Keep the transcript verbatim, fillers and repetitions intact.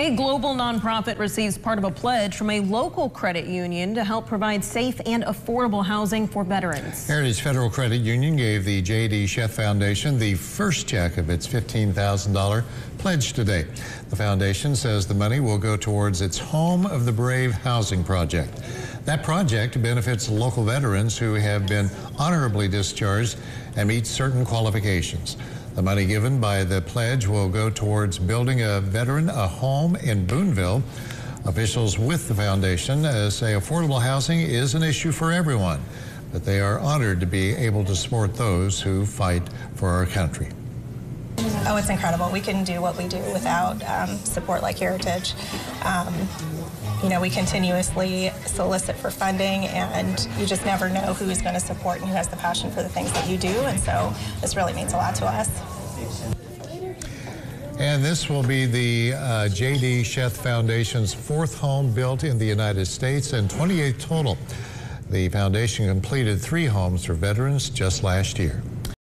A global nonprofit receives part of a pledge from a local credit union to help provide safe and affordable housing for veterans. Heritage Federal Credit Union gave the J D Sheth Foundation the first check of its fifteen thousand dollar pledge today. The foundation says the money will go towards its Home of the Brave housing project. That project benefits local veterans who have been honorably discharged and meet certain qualifications. The money given by the pledge will go towards building a veteran a home in Boonville. Officials with the foundation uh, say affordable housing is an issue for everyone, but they are honored to be able to support those who fight for our country. Oh, it's incredible. We couldn't do what we do without um, support like Heritage. Um, you know, we continuously solicit for funding, and you just never know who is going to support and who has the passion for the things that you do, and so this really means a lot to us. And this will be the uh, J D Sheth Foundation's fourth home built in the United States, and twenty-eight total. The foundation completed three homes for veterans just last year.